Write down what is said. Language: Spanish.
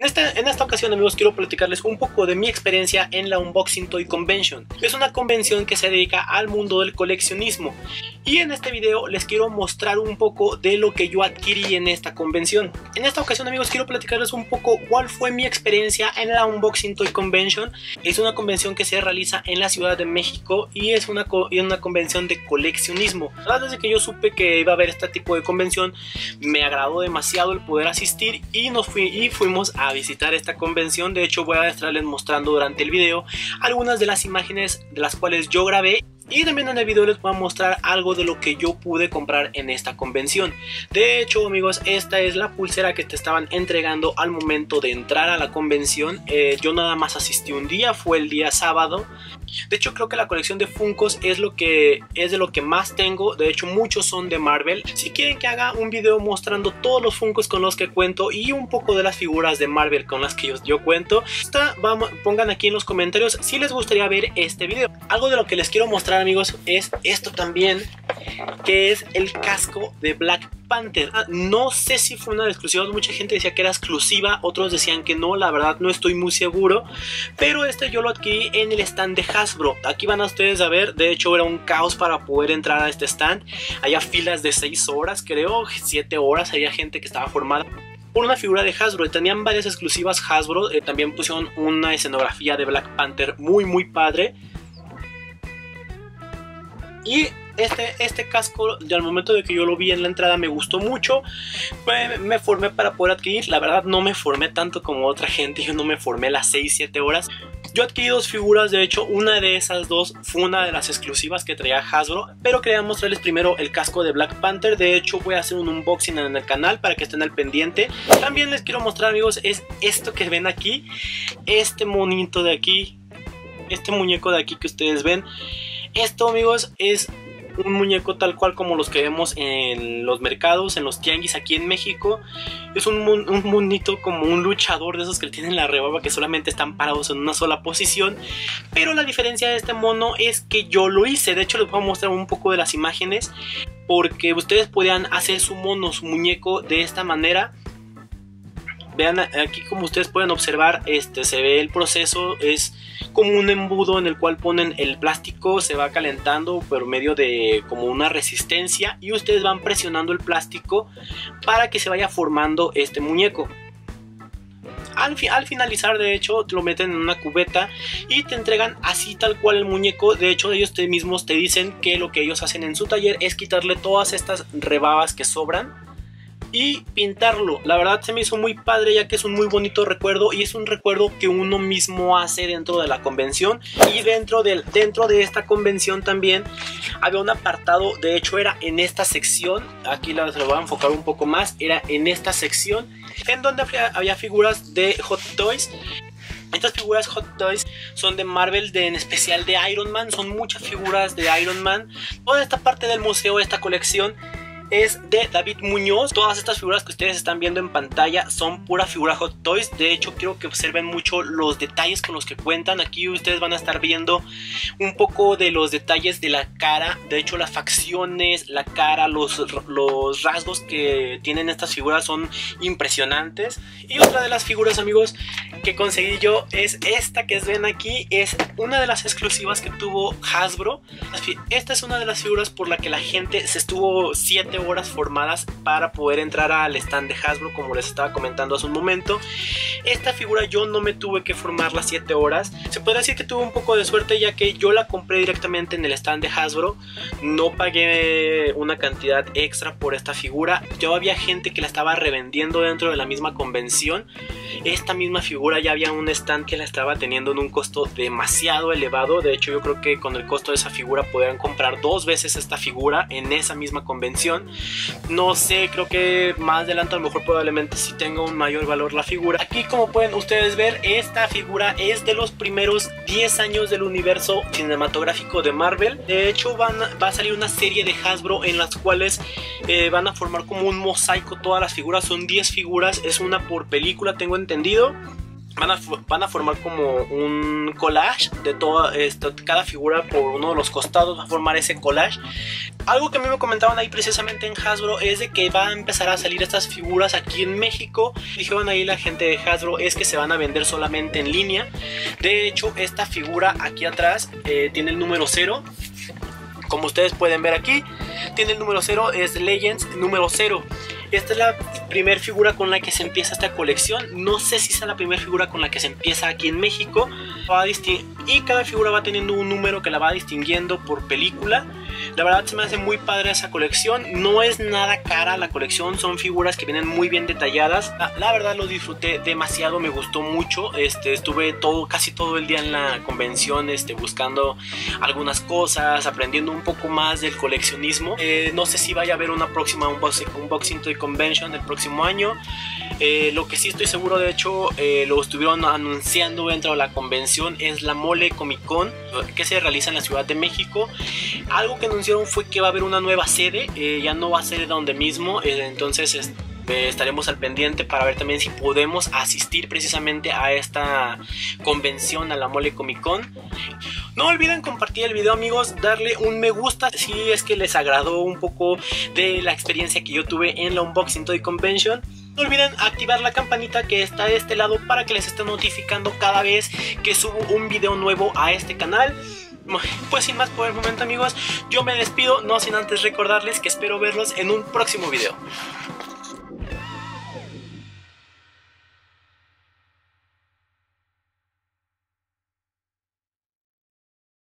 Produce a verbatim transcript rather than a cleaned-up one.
En esta, en esta ocasión, amigos, quiero platicarles un poco de mi experiencia en la Unboxing Toy Convention. Es una convención que se dedica al mundo del coleccionismo. Y en este video les quiero mostrar un poco de lo que yo adquirí en esta convención. En esta ocasión, amigos, quiero platicarles un poco cuál fue mi experiencia en la Unboxing Toy Convention. Es una convención que se realiza en la Ciudad de México y es una, una convención de coleccionismo. La verdad, desde que yo supe que iba a haber este tipo de convención, me agradó demasiado el poder asistir y, nos fui, y fuimos a... A visitar esta convención. De hecho, voy a estarles mostrando durante el video algunas de las imágenes de las cuales yo grabé, y también en el video les voy a mostrar algo de lo que yo pude comprar en esta convención. De hecho, amigos, esta es la pulsera que te estaban entregando al momento de entrar a la convención. eh, Yo nada más asistí un día, fue el día sábado. De hecho, creo que la colección de Funkos es, lo que, es de lo que más tengo. De hecho, muchos son de Marvel. Si quieren que haga un video mostrando todos los Funkos con los que cuento y un poco de las figuras de Marvel con las que yo, yo cuento, esta, vamos, pongan aquí en los comentarios si les gustaría ver este video. Algo de lo que les quiero mostrar, amigos, es esto también, que es el casco de Black Panther. No sé si fue una de exclusivas, mucha gente decía que era exclusiva, otros decían que no, la verdad no estoy muy seguro, pero este yo lo adquirí en el stand de Hasbro. Aquí van a ustedes a ver. De hecho, era un caos para poder entrar a este stand, había filas de seis horas, creo, siete horas, había gente que estaba formada por una figura de Hasbro. Tenían varias exclusivas Hasbro, eh, también pusieron una escenografía de Black Panther muy muy padre. Y Este, este casco, al momento de que yo lo vi en la entrada, me gustó mucho. Me, me formé para poder adquirir. La verdad no me formé tanto como otra gente. Yo no me formé las seis siete horas. Yo adquirí dos figuras. De hecho, una de esas dos fue una de las exclusivas que traía Hasbro, pero quería mostrarles primero el casco de Black Panther. De hecho, voy a hacer un unboxing en el canal para que estén al pendiente. También les quiero mostrar, amigos, es esto que ven aquí. Este monito de aquí, este muñeco de aquí que ustedes ven. Esto, amigos, es un muñeco tal cual como los que vemos en los mercados, en los tianguis aquí en México. Es un, mun, un munito como un luchador de esos que tienen la rebaba, que solamente están parados en una sola posición. Pero la diferencia de este mono es que yo lo hice. De hecho, les voy a mostrar un poco de las imágenes, porque ustedes podían hacer su mono, su muñeco de esta manera. Vean aquí, como ustedes pueden observar, este, se ve el proceso, es como un embudo en el cual ponen el plástico, se va calentando por medio de como una resistencia y ustedes van presionando el plástico para que se vaya formando este muñeco. Al, fi al finalizar, de hecho, te lo meten en una cubeta y te entregan así tal cual el muñeco. De hecho, ellos te mismos te dicen que lo que ellos hacen en su taller es quitarle todas estas rebabas que sobran y pintarlo. La verdad se me hizo muy padre, ya que es un muy bonito recuerdo y es un recuerdo que uno mismo hace dentro de la convención. Y dentro de, dentro de esta convención también había un apartado. De hecho, era en esta sección, aquí la, se lo voy a enfocar un poco más, era en esta sección en donde había figuras de Hot Toys. Estas figuras Hot Toys son de Marvel, de, en especial de Iron Man. Son muchas figuras de Iron Man. Toda esta parte del museo, esta colección, es de David Muñoz. Todas estas figuras que ustedes están viendo en pantalla son pura figura Hot Toys. De hecho, quiero que observen mucho los detalles con los que cuentan. Aquí ustedes van a estar viendo un poco de los detalles de la cara. De hecho, las facciones, la cara, los, los rasgos que tienen estas figuras son impresionantes. Y otra de las figuras, amigos, que conseguí yo es esta que ven aquí. Es una de las exclusivas que tuvo Hasbro. Esta es una de las figuras por la que la gente se estuvo siete horas formadas para poder entrar al stand de Hasbro, como les estaba comentando hace un momento. Esta figura yo no me tuve que formar las siete horas. Se podría decir que tuve un poco de suerte, ya que yo la compré directamente en el stand de Hasbro. No pagué una cantidad extra por esta figura. Ya había gente que la estaba revendiendo dentro de la misma convención. Esta misma figura ya había un stand que la estaba teniendo en un costo demasiado elevado. De hecho, yo creo que con el costo de esa figura podrían comprar dos veces esta figura en esa misma convención. No sé, creo que más adelante a lo mejor probablemente sí tenga un mayor valor la figura. Aquí, como pueden ustedes ver, esta figura es de los primeros diez años del universo cinematográfico de Marvel. De hecho, van, va a salir una serie de Hasbro en las cuales eh, van a formar como un mosaico todas las figuras. Son diez figuras, es una por película, tengo entendido. Van a, van a formar como un collage de toda esta, cada figura por uno de los costados va a formar ese collage. Algo que a mí me comentaban ahí precisamente en Hasbro es de que va a empezar a salir estas figuras aquí en México. Dijeron ahí la gente de Hasbro es que se van a vender solamente en línea. De hecho, esta figura aquí atrás eh, tiene el número cero. Como ustedes pueden ver aquí, tiene el número cero, es Legends número cero. Esta es la primera figura con la que se empieza esta colección. No sé si es la primera figura con la que se empieza aquí en México. Va a y cada figura va teniendo un número que la va distinguiendo por película. La verdad se me hace muy padre esa colección. No es nada cara la colección. Son figuras que vienen muy bien detalladas. La, la verdad lo disfruté demasiado. Me gustó mucho. Este, estuve todo, casi todo el día en la convención este, buscando algunas cosas. Aprendiendo un poco más del coleccionismo. Eh, no sé si vaya a haber una próxima Unboxing, unboxing Toy Convention del próximo año. Eh, lo que sí estoy seguro, de hecho eh, lo estuvieron anunciando dentro de la convención, es la Mole Comic Con que se realiza en la Ciudad de México. Algo que anunciaron fue que va a haber una nueva sede, eh, ya no va a ser donde mismo, eh, entonces es estaremos al pendiente para ver también si podemos asistir precisamente a esta convención, a la Mole Comic Con. No olviden compartir el video, amigos, darle un me gusta si es que les agradó un poco de la experiencia que yo tuve en la Unboxing Toy Convention. No olviden activar la campanita que está de este lado para que les esté notificando cada vez que subo un video nuevo a este canal. Pues sin más por el momento, amigos, yo me despido, no sin antes recordarles que espero verlos en un próximo video.